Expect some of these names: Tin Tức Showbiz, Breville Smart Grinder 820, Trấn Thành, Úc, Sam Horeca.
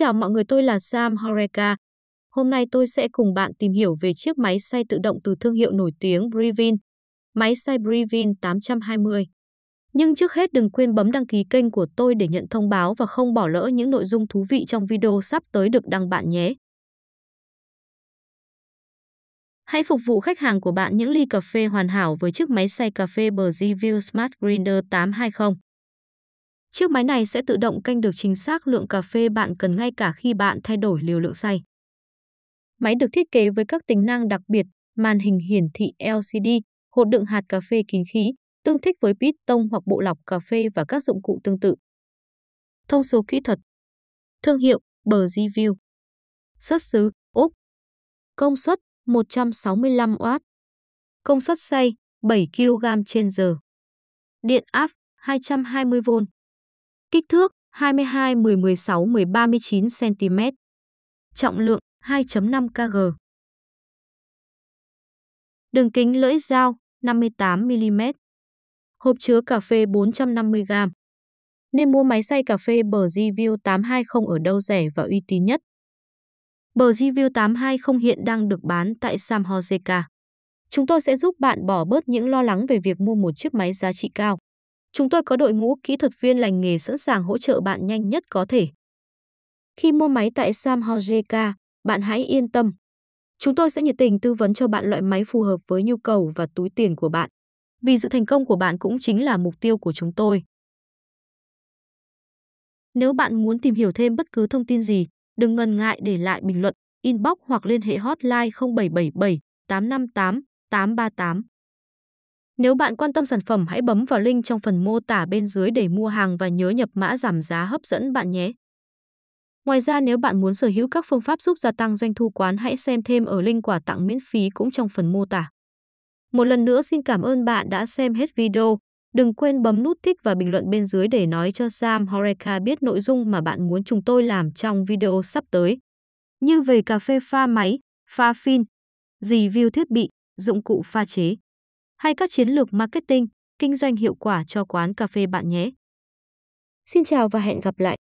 chào mọi người, tôi là Sam Horeca. Hôm nay tôi sẽ cùng bạn tìm hiểu về chiếc máy xay tự động từ thương hiệu nổi tiếng Breville, máy xay Breville 820. Nhưng trước hết đừng quên bấm đăng ký kênh của tôi để nhận thông báo và không bỏ lỡ những nội dung thú vị trong video sắp tới được đăng bạn nhé. Hãy phục vụ khách hàng của bạn những ly cà phê hoàn hảo với chiếc máy xay cà phê Breville Smart Grinder 820. Chiếc máy này sẽ tự động canh được chính xác lượng cà phê bạn cần ngay cả khi bạn thay đổi liều lượng xay. Máy được thiết kế với các tính năng đặc biệt, màn hình hiển thị LCD, hột đựng hạt cà phê kín khí, tương thích với piston hoặc bộ lọc cà phê và các dụng cụ tương tự. Thông số kỹ thuật: thương hiệu Breville, xuất xứ Úc, công suất 165W, công suất xay 7 kg/h, điện áp 220V, kích thước 22 x 16 x 39 cm, trọng lượng 2,5 kg. Đường kính lưỡi dao 58 mm. Hộp chứa cà phê 450 g. Nên mua máy xay cà phê Breville 820 ở đâu rẻ và uy tín nhất? Breville 820 hiện đang được bán tại Sam Horeca. Chúng tôi sẽ giúp bạn bỏ bớt những lo lắng về việc mua một chiếc máy giá trị cao. Chúng tôi có đội ngũ kỹ thuật viên lành nghề sẵn sàng hỗ trợ bạn nhanh nhất có thể. Khi mua máy tại Sam Horeca, bạn hãy yên tâm. Chúng tôi sẽ nhiệt tình tư vấn cho bạn loại máy phù hợp với nhu cầu và túi tiền của bạn. Vì sự thành công của bạn cũng chính là mục tiêu của chúng tôi. Nếu bạn muốn tìm hiểu thêm bất cứ thông tin gì, đừng ngần ngại để lại bình luận, inbox hoặc liên hệ hotline 0777 858 838. Nếu bạn quan tâm sản phẩm, hãy bấm vào link trong phần mô tả bên dưới để mua hàng và nhớ nhập mã giảm giá hấp dẫn bạn nhé. Ngoài ra, nếu bạn muốn sở hữu các phương pháp giúp gia tăng doanh thu quán, hãy xem thêm ở link quà tặng miễn phí cũng trong phần mô tả. Một lần nữa xin cảm ơn bạn đã xem hết video. Đừng quên bấm nút thích và bình luận bên dưới để nói cho Sam Horeca biết nội dung mà bạn muốn chúng tôi làm trong video sắp tới. Như về cà phê pha máy, pha phin, review thiết bị, dụng cụ pha chế, hay các chiến lược marketing, kinh doanh hiệu quả cho quán cà phê bạn nhé. Xin chào và hẹn gặp lại!